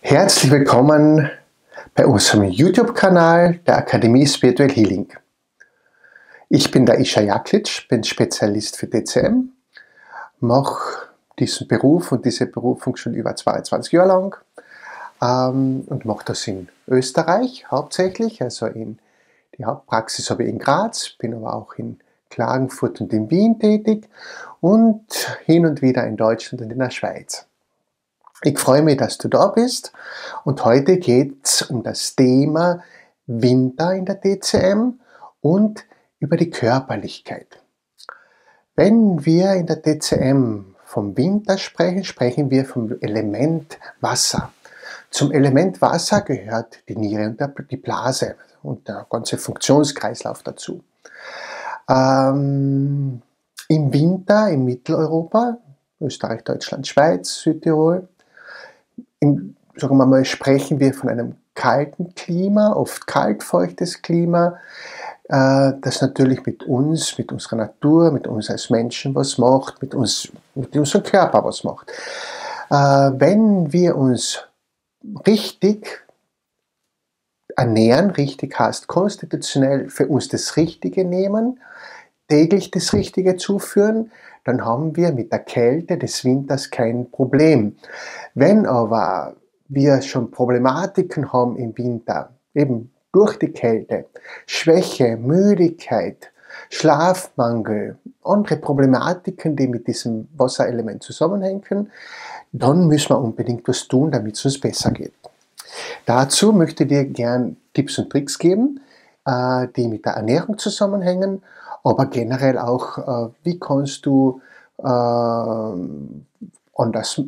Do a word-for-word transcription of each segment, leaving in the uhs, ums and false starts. Herzlich willkommen bei unserem YouTube-Kanal der Akademie Spiritual Healing. Ich bin der Ishar Jaklitsch, bin Spezialist für T C M, mache diesen Beruf und diese Berufung schon über zweiundzwanzig Jahre lang ähm, und mache das in Österreich hauptsächlich, also in die Hauptpraxis habe ich in Graz, bin aber auch in Klagenfurt und in Wien tätig und hin und wieder in Deutschland und in der Schweiz. Ich freue mich, dass du da bist und heute geht es um das Thema Winter in der T C M und über die Körperlichkeit. Wenn wir in der T C M vom Winter sprechen, sprechen wir vom Element Wasser. Zum Element Wasser gehört die Niere und die Blase und der ganze Funktionskreislauf dazu. Ähm, im Winter in Mitteleuropa, Österreich, Deutschland, Schweiz, Südtirol, Im, sagen wir mal, sprechen wir von einem kalten Klima, oft kaltfeuchtes Klima, äh, das natürlich mit uns, mit unserer Natur, mit uns als Menschen was macht, mit uns, mit unserem Körper was macht. Äh, wenn wir uns richtig ernähren, richtig heißt konstitutionell für uns das Richtige nehmen, täglich das Richtige zuführen, dann haben wir mit der Kälte des Winters kein Problem. Wenn aber wir schon Problematiken haben im Winter, eben durch die Kälte, Schwäche, Müdigkeit, Schlafmangel, andere Problematiken, die mit diesem Wasserelement zusammenhängen, dann müssen wir unbedingt was tun, damit es uns besser geht. Dazu möchte ich dir gern Tipps und Tricks geben, die mit der Ernährung zusammenhängen, aber generell auch, wie kannst du anders,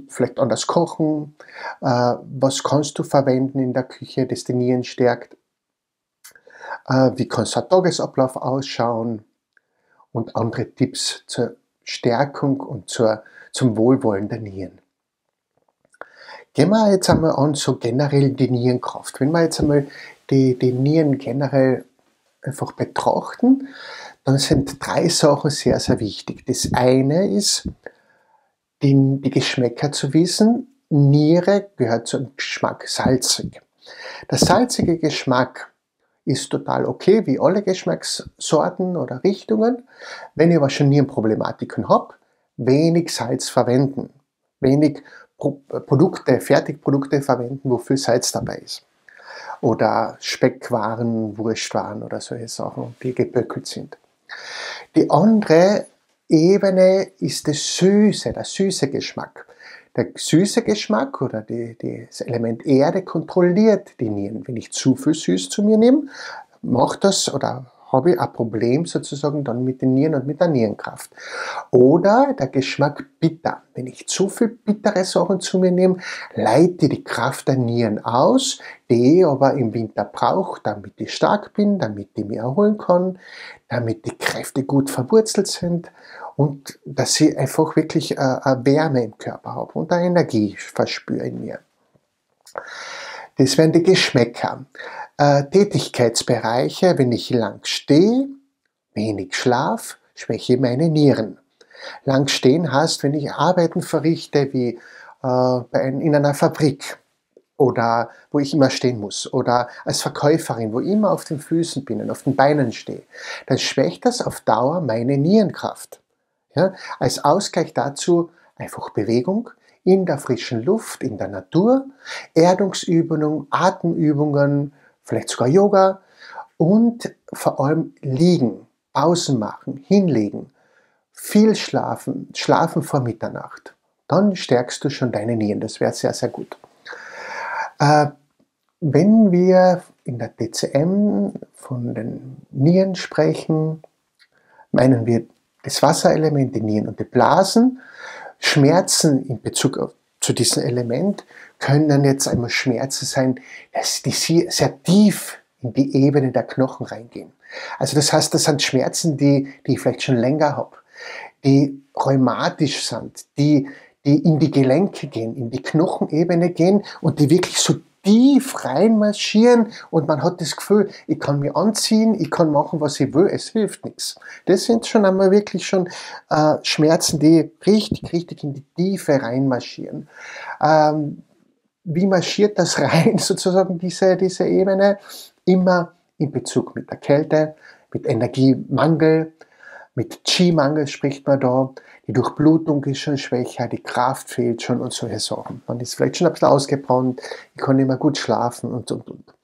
vielleicht anders kochen, was kannst du verwenden in der Küche, das die Nieren stärkt, wie kann der Tagesablauf ausschauen und andere Tipps zur Stärkung und zur, zum Wohlwollen der Nieren. Gehen wir jetzt einmal an, so generell die Nierenkraft. Wenn wir jetzt einmal die, die Nieren generell einfach betrachten, dann sind drei Sachen sehr, sehr wichtig. Das eine ist, die, die Geschmäcker zu wissen. Niere gehört zum Geschmack salzig. Der salzige Geschmack ist total okay, wie alle Geschmackssorten oder Richtungen. Wenn ihr aber schon Nierenproblematiken habt, wenig Salz verwenden. Wenig Pro- Produkte, Fertigprodukte verwenden, wo viel Salz dabei ist. Oder Speckwaren, Wurstwaren oder solche Sachen, die geböckelt sind. Die andere Ebene ist das Süße, der süße Geschmack. Der süße Geschmack oder die, die, das Element Erde kontrolliert die Nieren. Wenn ich zu viel Süß zu mir nehme, macht das oder habe ich ein Problem sozusagen dann mit den Nieren und mit der Nierenkraft. Oder der Geschmack bitter. Wenn ich zu viel bittere Sachen zu mir nehme, leite die Kraft der Nieren aus, die ich aber im Winter brauche, damit ich stark bin, damit ich mich erholen kann, damit die Kräfte gut verwurzelt sind und dass ich einfach wirklich eine Wärme im Körper habe und eine Energie verspüre in mir. Das wären die Geschmäcker. Äh, Tätigkeitsbereiche, wenn ich lang stehe, wenig Schlaf, schwäche meine Nieren. Lang stehen heißt, wenn ich Arbeiten verrichte, wie äh, bei ein, in einer Fabrik oder wo ich immer stehen muss oder als Verkäuferin, wo ich immer auf den Füßen bin und auf den Beinen stehe, dann schwächt das auf Dauer meine Nierenkraft. Ja? Als Ausgleich dazu einfach Bewegung. In der frischen Luft, in der Natur, Erdungsübungen, Atemübungen, vielleicht sogar Yoga und vor allem liegen, Pausen machen, hinlegen, viel schlafen, schlafen vor Mitternacht. Dann stärkst du schon deine Nieren, das wäre sehr, sehr gut. Äh, wenn wir in der T C M von den Nieren sprechen, meinen wir das Wasserelement, die Nieren und die Blasen. Schmerzen in Bezug auf, zu diesem Element können dann jetzt einmal Schmerzen sein, dass die sehr tief in die Ebene der Knochen reingehen. Also das heißt, das sind Schmerzen, die, die ich vielleicht schon länger habe, die rheumatisch sind, die, die in die Gelenke gehen, in die Knochenebene gehen und die wirklich so tief reinmarschieren und man hat das Gefühl, ich kann mich anziehen, ich kann machen, was ich will, es hilft nichts. Das sind schon einmal wirklich schon äh, Schmerzen, die richtig, richtig in die Tiefe reinmarschieren. Ähm, wie marschiert das rein, sozusagen diese, diese Ebene? Immer in Bezug mit der Kälte, mit Energiemangel, mit Qi-Mangel spricht man da, die Durchblutung ist schon schwächer, die Kraft fehlt schon und solche Sachen. Man ist vielleicht schon ein bisschen ausgebrannt, ich kann nicht mehr gut schlafen und, und, und.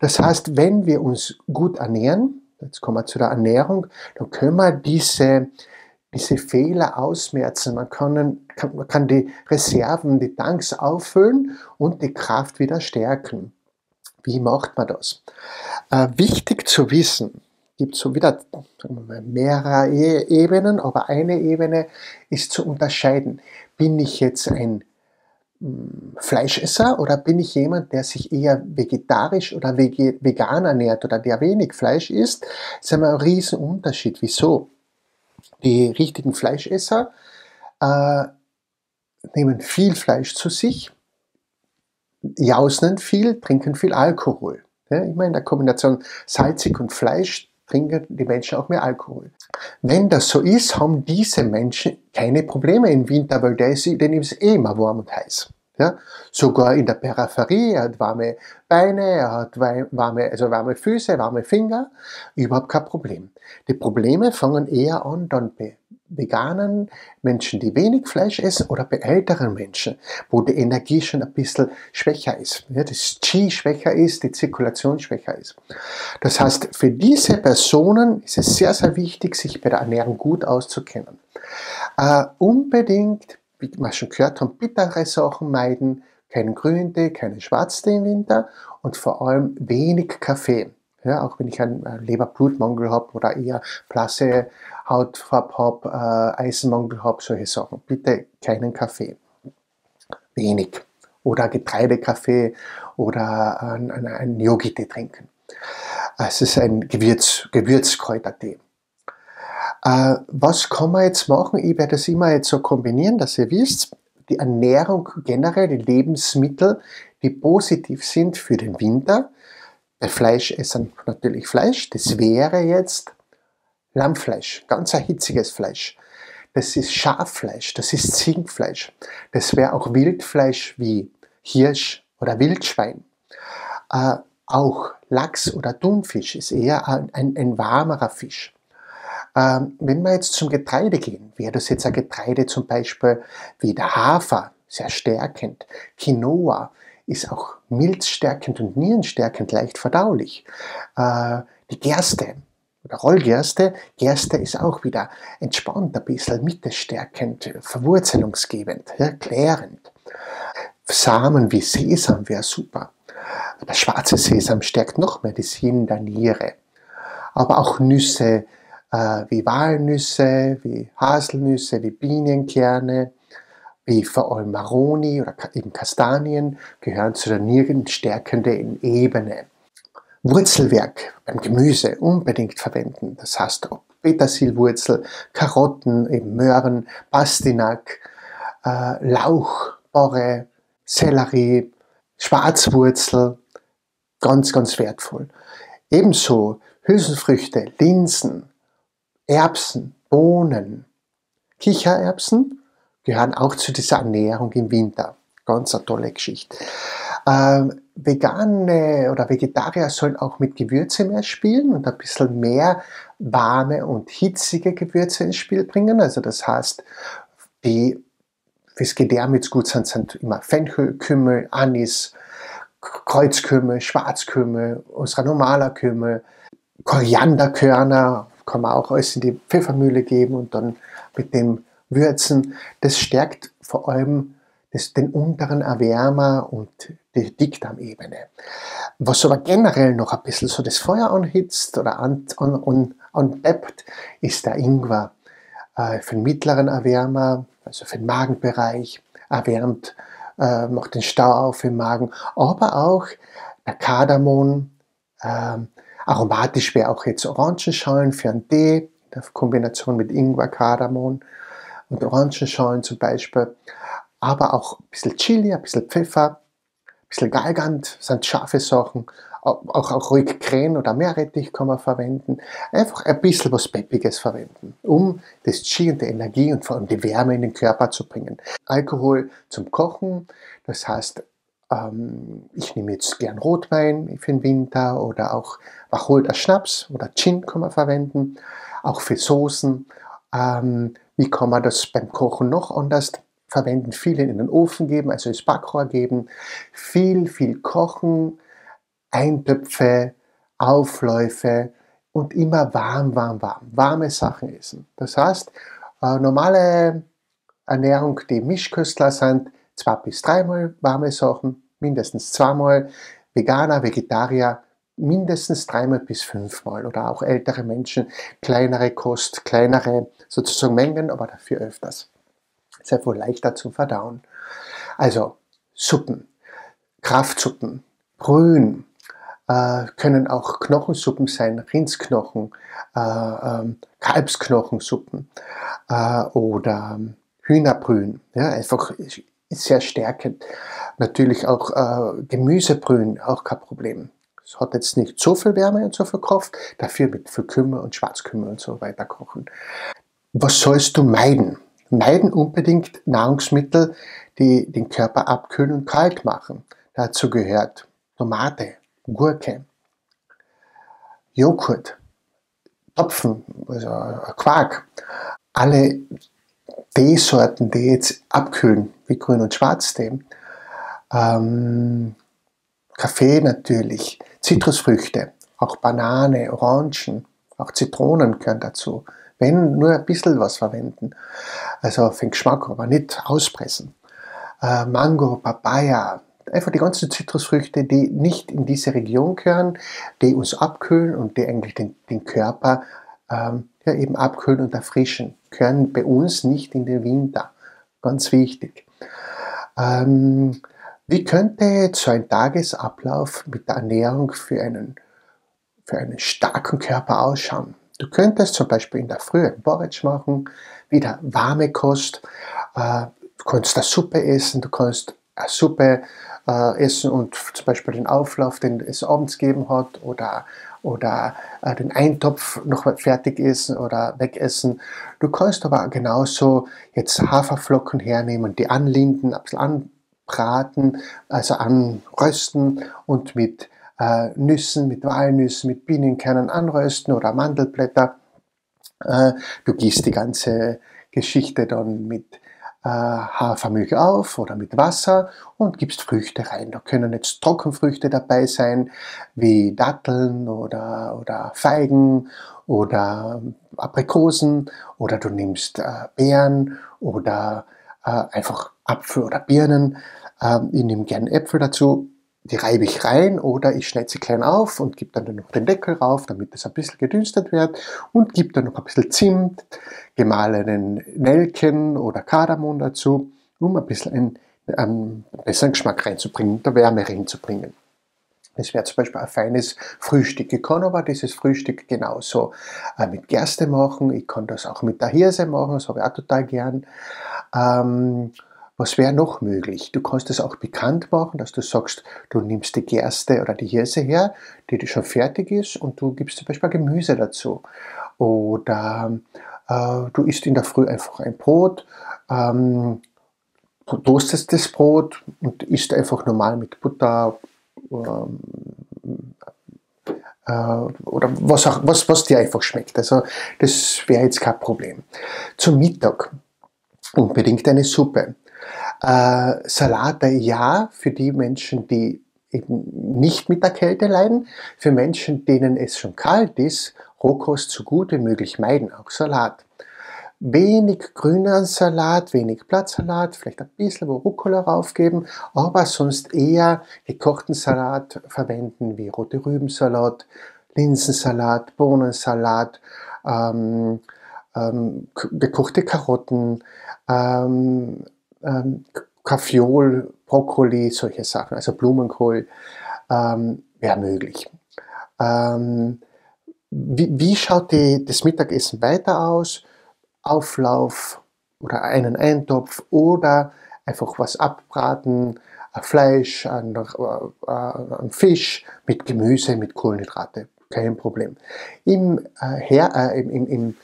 Das heißt, wenn wir uns gut ernähren, jetzt kommen wir zu der Ernährung, dann können wir diese, diese Fehler ausmerzen. Man kann, kann, man kann die Reserven, die Tanks auffüllen und die Kraft wieder stärken. Wie macht man das? Äh, wichtig zu wissen, gibt so wieder mehrere Ebenen, aber eine Ebene ist zu unterscheiden. Bin ich jetzt ein Fleischesser oder bin ich jemand, der sich eher vegetarisch oder vegan ernährt oder der wenig Fleisch isst? Das ist ein Riesenunterschied. Wieso? Die richtigen Fleischesser äh, nehmen viel Fleisch zu sich, jausen viel, trinken viel Alkohol. Ja, immer in der Kombination salzig und Fleisch trinken die Menschen auch mehr Alkohol. Wenn das so ist, haben diese Menschen keine Probleme im Winter, weil der ist, denen ist eh immer warm und heiß. Ja? Sogar in der Peripherie, er hat warme Beine, er hat warme, also warme Füße, warme Finger, überhaupt kein Problem. Die Probleme fangen eher an dann bei veganen Menschen, die wenig Fleisch essen, oder bei älteren Menschen, wo die Energie schon ein bisschen schwächer ist, ja? Das Qi schwächer ist, die Zirkulation schwächer ist. Das heißt, für diese Personen ist es sehr, sehr wichtig, sich bei der Ernährung gut auszukennen. Äh, unbedingt, wie wir schon gehört haben, bittere Sachen meiden, keinen Grüntee, keinen Schwarztee im Winter und vor allem wenig Kaffee. Ja, auch wenn ich einen Leberblutmangel habe oder eher blasse Hautfarbe habe, äh, Eisenmangel habe, solche Sachen. Bitte keinen Kaffee. Wenig. Oder Getreidekaffee oder einen, einen Yogi-Tee trinken. Es ist ein Gewürz, Gewürzkräutertee. Äh, was kann man jetzt machen? Ich werde das immer jetzt so kombinieren, dass ihr wisst, die Ernährung generell, die Lebensmittel, die positiv sind für den Winter. Bei Fleisch essen natürlich Fleisch, das wäre jetzt Lammfleisch, ganz ein hitziges Fleisch. Das ist Schaffleisch, das ist Zinkfleisch. Das wäre auch Wildfleisch wie Hirsch oder Wildschwein. Äh, auch Lachs oder Thunfisch ist eher ein, ein, ein warmerer Fisch. Ähm, wenn wir jetzt zum Getreide gehen, wäre das jetzt ein Getreide zum Beispiel wie der Hafer, sehr stärkend, Quinoa, ist auch milzstärkend und nierenstärkend, leicht verdaulich. Äh, die Gerste oder Rollgerste, Gerste ist auch wieder entspannt ein bisschen, mittelstärkend, verwurzelungsgebend, ja, klärend. Samen wie Sesam wäre super. Der schwarze Sesam stärkt noch mehr die Sinn der Niere. Aber auch Nüsse äh, wie Walnüsse, wie Haselnüsse, wie Pinienkerne, wie vor allem Maroni oder eben Kastanien, gehören zu der nierenstärkenden Ebene. Wurzelwerk beim Gemüse unbedingt verwenden. Das heißt, ob Petersilwurzel, Karotten, eben Möhren, Pastinak, äh, Lauch, Borre, Sellerie, Schwarzwurzel, ganz, ganz wertvoll. Ebenso Hülsenfrüchte, Linsen, Erbsen, Bohnen, Kichererbsen, gehören auch zu dieser Ernährung im Winter. Ganz eine tolle Geschichte. Ähm, Vegane oder Vegetarier sollen auch mit Gewürze mehr spielen und ein bisschen mehr warme und hitzige Gewürze ins Spiel bringen. Also das heißt, die fürs Gedärm jetzt gut sind, sind immer Fenchel, Kümmel, Anis, Kreuzkümmel, Schwarzkümmel, unserer normaler Kümmel, Korianderkörner, kann man auch alles in die Pfeffermühle geben und dann mit dem Würzen, das stärkt vor allem das, den unteren Erwärmer und die Dickdarmebene. Was aber generell noch ein bisschen so das Feuer anhitzt oder anpeppt, ist der Ingwer. Äh, für den mittleren Erwärmer, also für den Magenbereich, erwärmt, äh, macht den Stau auf im Magen, aber auch der Kardamom, äh, aromatisch wäre auch jetzt Orangenschalen für einen Tee, in der Kombination mit Ingwer, Kardamom und Orangenschalen zum Beispiel, aber auch ein bisschen Chili, ein bisschen Pfeffer, ein bisschen Galgant, sind scharfe Sachen, auch, auch, auch ruhig Krähen oder Meerrettich kann man verwenden, einfach ein bisschen was Peppiges verwenden, um das Qi und die Energie und vor allem die Wärme in den Körper zu bringen. Alkohol zum Kochen, das heißt ähm, ich nehme jetzt gern Rotwein für den Winter oder auch Wacholder Schnaps oder Gin kann man verwenden, auch für Soßen. Ähm, wie kann man das beim Kochen noch anders verwenden? Viele in den Ofen geben, also ins Backrohr geben, viel, viel kochen, Eintöpfe, Aufläufe und immer warm, warm, warm, warme Sachen essen. Das heißt, äh, normale Ernährung, die Mischköstler sind, zwei bis dreimal warme Sachen, mindestens zweimal, Veganer, Vegetarier, mindestens dreimal bis fünfmal oder auch ältere Menschen, kleinere Kost, kleinere sozusagen Mengen, aber dafür öfters. Das ist wohl leichter zum Verdauen. Also Suppen, Kraftsuppen, Brühen, äh, können auch Knochensuppen sein, Rindsknochen, äh, äh, Kalbsknochensuppen äh, oder Hühnerbrühen, ja, einfach sehr stärkend. Natürlich auch äh, Gemüsebrühen, auch kein Problem. Es hat jetzt nicht so viel Wärme und so viel Kraft, dafür mit viel Kümmel und Schwarzkümmel und so weiter kochen. Was sollst du meiden? Meiden unbedingt Nahrungsmittel, die den Körper abkühlen und kalt machen. Dazu gehört Tomate, Gurke, Joghurt, Topfen, also Quark, alle Teesorten, die jetzt abkühlen, wie Grün- und Schwarztee, ähm, Kaffee natürlich, Zitrusfrüchte, auch Banane, Orangen, auch Zitronen gehören dazu. Wenn, nur ein bisschen was verwenden. Also für den Geschmack, aber nicht auspressen. Äh, Mango, Papaya, einfach die ganzen Zitrusfrüchte, die nicht in diese Region gehören, die uns abkühlen und die eigentlich den, den Körper ähm, ja, eben abkühlen und erfrischen, gehören bei uns nicht in den Winter. Ganz wichtig. Ähm, wie könnte jetzt so ein Tagesablauf mit der Ernährung für einen, für einen starken Körper ausschauen? Du könntest zum Beispiel in der Früh ein Porridge machen, wieder warme Kost, du kannst eine Suppe essen, du kannst eine Suppe essen und zum Beispiel den Auflauf, den es abends gegeben hat, oder, oder den Eintopf noch fertig essen oder wegessen. Du kannst aber genauso jetzt Haferflocken hernehmen, die anlinden, ein bisschen anbraten, also anrösten und mit Äh, Nüssen, mit Walnüssen, mit Bienenkernen anrösten oder Mandelblätter. Äh, du gießt die ganze Geschichte dann mit äh, Hafermilch auf oder mit Wasser und gibst Früchte rein. Da können jetzt Trockenfrüchte dabei sein, wie Datteln oder, oder Feigen oder Aprikosen, oder du nimmst äh, Beeren oder äh, einfach Apfel oder Birnen. Äh, ich nehme gerne Äpfel dazu. Die reibe ich rein oder ich schneide sie klein auf und gebe dann noch den Deckel rauf, damit es ein bisschen gedünstet wird, und gebe dann noch ein bisschen Zimt, gemahlenen Nelken oder Kardamom dazu, um ein bisschen einen, einen besseren Geschmack reinzubringen, der Wärme reinzubringen. Das wäre zum Beispiel ein feines Frühstück. Ich kann aber dieses Frühstück genauso mit Gerste machen, ich kann das auch mit der Hirse machen, das habe ich auch total gern. Ähm, Was wäre noch möglich? Du kannst es auch bekannt machen, dass du sagst, du nimmst die Gerste oder die Hirse her, die schon fertig ist, und du gibst zum Beispiel Gemüse dazu. Oder äh, du isst in der Früh einfach ein Brot, ähm, du toastest das Brot und isst einfach normal mit Butter ähm, äh, oder was, auch, was, was dir einfach schmeckt. Also das wäre jetzt kein Problem. Zum Mittag unbedingt eine Suppe. Äh, Salate ja, für die Menschen, die eben nicht mit der Kälte leiden, für Menschen, denen es schon kalt ist, Rohkost so gut wie möglich meiden, auch Salat. Wenig grüner Salat, wenig Blattsalat, vielleicht ein bisschen Rucola raufgeben, aber sonst eher gekochten Salat verwenden, wie rote Rübensalat, Linsensalat, Bohnensalat, ähm, ähm, gekochte Karotten, ähm, Ähm, Kaffeeol, Brokkoli, solche Sachen, also Blumenkohl, ähm, wäre möglich. Ähm, wie, wie schaut die, das Mittagessen weiter aus? Auflauf oder einen Eintopf oder einfach was abbraten, ein Fleisch, ein, ein Fisch mit Gemüse, mit Kohlenhydrate, kein Problem. Im, äh, her, äh, im, im, im,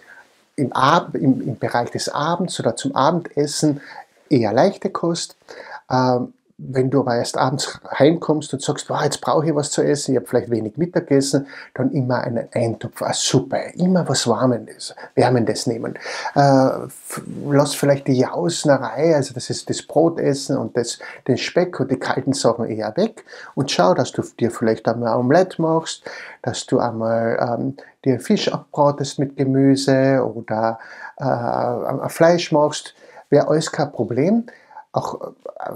im, Ab, im, im Bereich des Abends oder zum Abendessen eher leichte Kost, ähm, wenn du aber erst abends heimkommst und sagst, wow, jetzt brauche ich was zu essen, ich habe vielleicht wenig Mittagessen, dann immer einen Eintopf, eine Suppe, immer was Warmendes, Wärmendes nehmen. Äh, lass vielleicht die Jausnerei, also das ist das Brotessen und das, den Speck und die kalten Sachen eher weg und schau, dass du dir vielleicht einmal ein Omelette machst, dass du einmal ähm, dir Fisch abbratest mit Gemüse oder äh, ein Fleisch machst, wäre alles kein Problem. Auch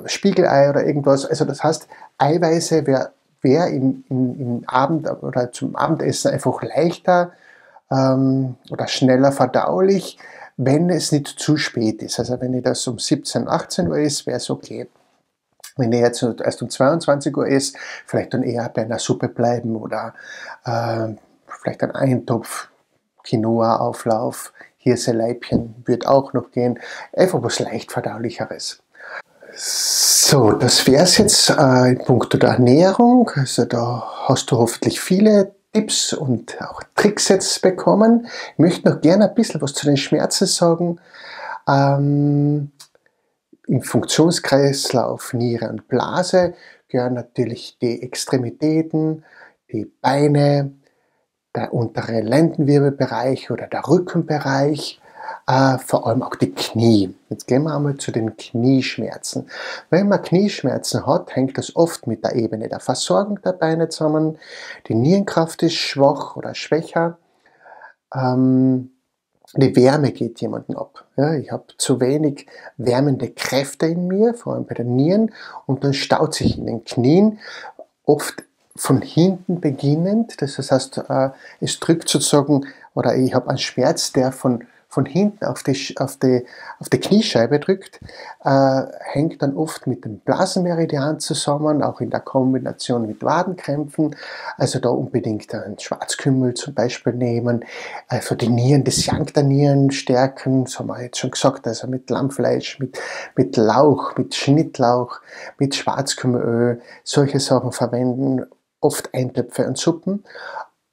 Spiegelei oder irgendwas, also das heißt, Eiweiße wäre wär im, im, im Abend oder zum Abendessen einfach leichter ähm, oder schneller verdaulich, wenn es nicht zu spät ist. Also wenn ich das um siebzehn, achtzehn Uhr ist, wäre es okay. Wenn ich jetzt erst um zweiundzwanzig Uhr ist, vielleicht dann eher bei einer Suppe bleiben oder äh, vielleicht ein Eintopf, Quinoa-Auflauf, Hirseleibchen wird auch noch gehen, einfach was leicht verdaulicheres. So, das wäre es jetzt äh, in puncto der Ernährung. Also da hast du hoffentlich viele Tipps und auch Tricks jetzt bekommen. Ich möchte noch gerne ein bisschen was zu den Schmerzen sagen. Ähm, Im Funktionskreislauf Niere und Blase gehören natürlich die Extremitäten, die Beine, der untere Lendenwirbelbereich oder der Rückenbereich, äh, vor allem auch die Knie. Jetzt gehen wir einmal zu den Knieschmerzen. Wenn man Knieschmerzen hat, hängt das oft mit der Ebene der Versorgung der Beine zusammen. Die Nierenkraft ist schwach oder schwächer. Ähm, die Wärme geht jemandem ab. Ja, ich habe zu wenig wärmende Kräfte in mir, vor allem bei den Nieren, und dann staut sich in den Knien oft von hinten beginnend, das heißt, es drückt sozusagen, oder ich habe einen Schmerz, der von, von hinten auf die, auf, die, auf die Kniescheibe drückt, äh, hängt dann oft mit dem Blasenmeridian zusammen, auch in der Kombination mit Wadenkrämpfen, also da unbedingt einen Schwarzkümmel zum Beispiel nehmen, also die Nieren, das Yang der Nieren stärken, das haben wir jetzt schon gesagt, also mit Lammfleisch, mit, mit Lauch, mit Schnittlauch, mit Schwarzkümmelöl, solche Sachen verwenden, oft Eintöpfe und Suppen.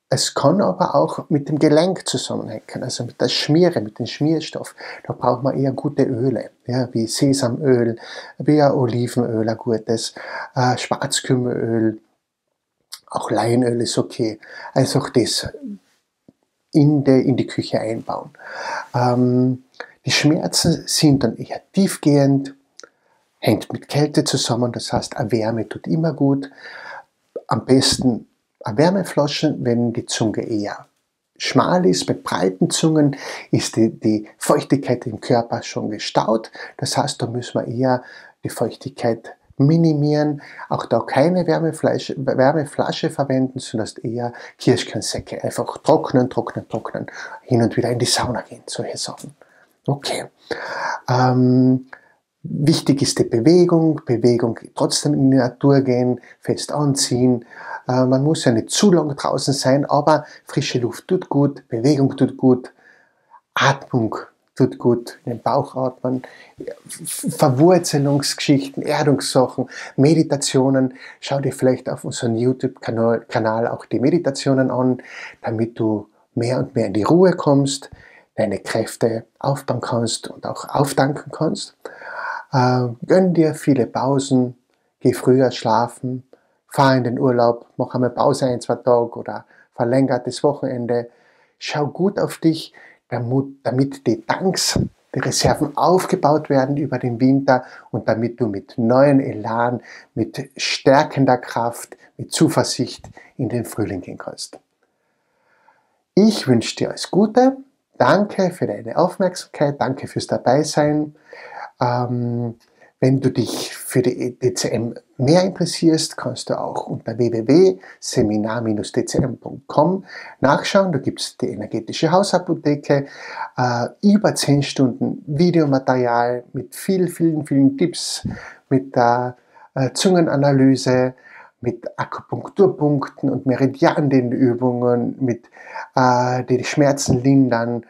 Es kann aber auch mit dem Gelenk zusammenhängen, also mit der Schmiere, mit dem Schmierstoff. Da braucht man eher gute Öle, ja, wie Sesamöl, wie ein Olivenöl, ein gutes, äh, Schwarzkümmelöl, auch Leinöl ist okay. Also auch das in die, in die Küche einbauen. Ähm, die Schmerzen sind dann eher tiefgehend, hängt mit Kälte zusammen, das heißt, eine Wärme tut immer gut. Am besten eine Wärmeflasche, wenn die Zunge eher schmal ist. Bei breiten Zungen ist die, die Feuchtigkeit im Körper schon gestaut. Das heißt, da müssen wir eher die Feuchtigkeit minimieren. Auch da keine Wärmeflasche, Wärmeflasche verwenden, sondern eher Kirschkernsäcke. Einfach trocknen, trocknen, trocknen. Hin und wieder in die Sauna gehen, solche Sachen. Okay. Ähm, Wichtig ist die Bewegung, Bewegung trotzdem in die Natur gehen, fest anziehen. Äh, man muss ja nicht zu lang draußen sein, aber frische Luft tut gut, Bewegung tut gut, Atmung tut gut, in den Bauch atmen, Verwurzelungsgeschichten, Erdungssachen, Meditationen. Schau dir vielleicht auf unserem YouTube-Kanal auch die Meditationen an, damit du mehr und mehr in die Ruhe kommst, deine Kräfte aufbauen kannst und auch auftanken kannst. Uh, gönn dir viele Pausen, geh früher schlafen, fahr in den Urlaub, mach einmal Pause ein, zwei Tage oder verlängertes Wochenende. Schau gut auf dich, damit die Tanks, die Reserven aufgebaut werden über den Winter und damit du mit neuem Elan, mit stärkender Kraft, mit Zuversicht in den Frühling gehen kannst. Ich wünsche dir alles Gute, danke für deine Aufmerksamkeit, danke fürs Dabeisein. Ähm, wenn du dich für die T C M mehr interessierst, kannst du auch unter w w w punkt seminar dash t c m punkt com nachschauen. Da gibt es die energetische Hausapotheke, äh, über zehn Stunden Videomaterial mit vielen, vielen, vielen Tipps, mit der äh, Zungenanalyse, mit Akupunkturpunkten und Meridiandehnübungen, mit äh, den Schmerzen lindern,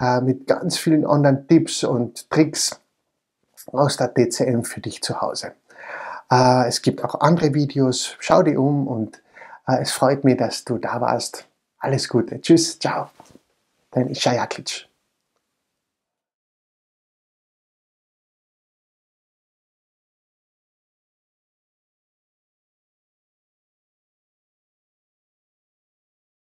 äh, mit ganz vielen anderen Tipps und Tricks aus der T C M für dich zu Hause. Es gibt auch andere Videos, schau dir um und es freut mich, dass du da warst. Alles Gute, tschüss, ciao, dein Ishar Jaklitsch.